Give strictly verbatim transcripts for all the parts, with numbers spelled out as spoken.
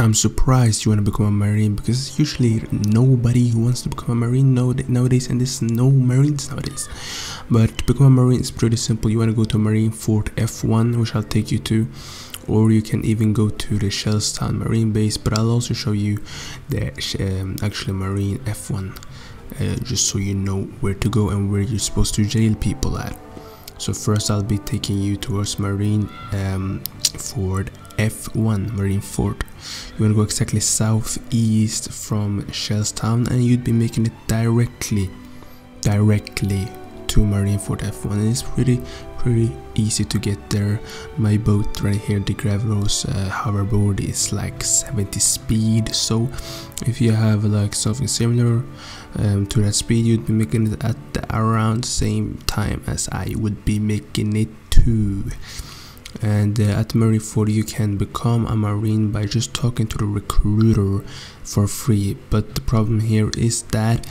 I'm surprised you want to become a Marine, because usually nobody who wants to become a Marine nowadays, and there's no Marines nowadays. But to become a Marine is pretty simple. You want to go to Marineford F one, which I'll take you to, or you can even go to the Shellstown Marine Base, but I'll also show you the um, actually Marine F one, uh, just so you know where to go and where you're supposed to jail people at. So first I'll be taking you towards Marine um, Ford F one, Marineford. You want to go exactly southeast from Shellstown, and you'd be making it directly, directly to Marineford F one. And it's pretty, pretty easy to get there. My boat right here, the Gravelos uh, hoverboard, is like seventy speed. So if you have like something similar um, to that speed, you'd be making it at the around same time as I would be making it too. And uh, at Marineford you can become a Marine by just talking to the recruiter for free, but the problem here is that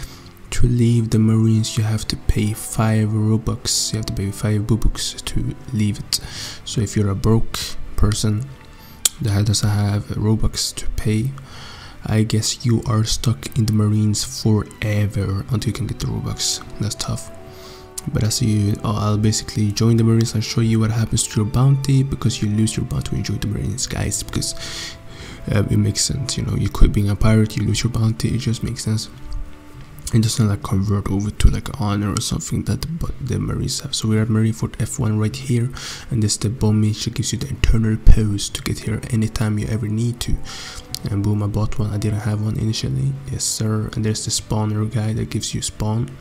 to leave the Marines you have to pay five robux. You have to pay five robux to leave it. So if you're a broke person that doesn't have robux to pay, I guess you are stuck in the Marines forever until you can get the robux. That's tough. But as you, I'll basically join the Marines and show you what happens to your bounty, because you lose your bounty when you join the Marines, guys, because uh, it makes sense. You know, you quit being a pirate, you lose your bounty, it just makes sense. It doesn't like convert over to like honor or something that but the Marines have. So we're at Marineford F one right here, and this is the bomb which gives you the internal pose to get here anytime you ever need to. And boom, I bought one. I didn't have one initially, yes sir. And there's the spawner guy that gives you spawn.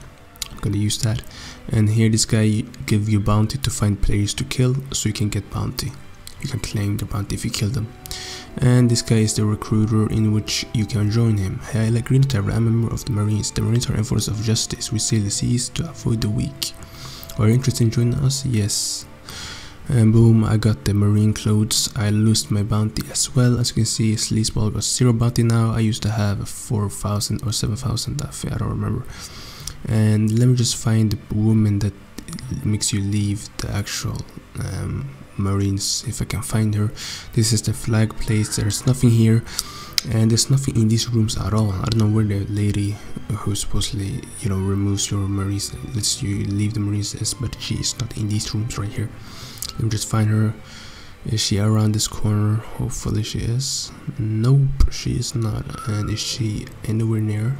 Gonna use that. And here this guy give you bounty to find players to kill, so you can get bounty. You can claim the bounty if you kill them. And this guy is the recruiter, in which you can join him. Hey, I like Green Terror, I'm a member of the Marines. The Marines are enforcers of justice. We sail the seas to avoid the weak. Are you interested in joining us? Yes. And boom, I got the Marine clothes. I lost my bounty as well. As you can see, Sleazeball got zero bounty now. I used to have four thousand or seven thousand, I don't remember. And let me just find the woman that makes you leave the actual um, Marines, if I can find her. This is the flag place. There's nothing here, and there's nothing in these rooms at all. I don't know where the lady who supposedly, you know, removes your Marines, lets you leave the Marines is, but she is not in these rooms right here. Let me just find her. Is she around this corner? Hopefully she is. Nope, she is not. And is she anywhere near?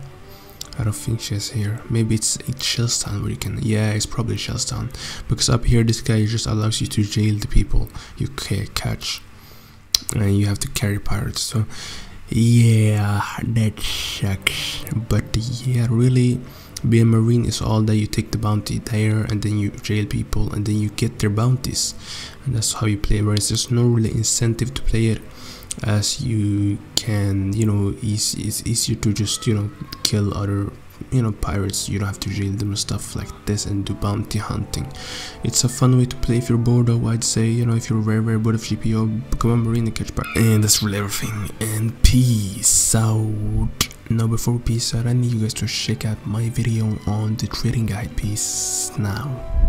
I don't think she's here. Maybe it's, it's Shellstown where you can. Yeah, it's probably Shellstown, because up here this guy just allows you to jail the people you catch, and you have to carry pirates. So yeah, that sucks. But yeah, really, being a Marine is all that. You take the bounty there, and then you jail people, and then you get their bounties, and that's how you play Marines. There's no really incentive to play it, as you can, you know, it's, it's easier to just, you know, kill other, you know, pirates. You don't have to jail them and stuff like this, and do bounty hunting. It's a fun way to play if you're bored, though, I'd say. You know, if you're very very bored of G P O, become a Marine and catch pirates. And that's really everything, and peace out. Now before we peace out, I need you guys to check out my video on the trading guide. Peace now.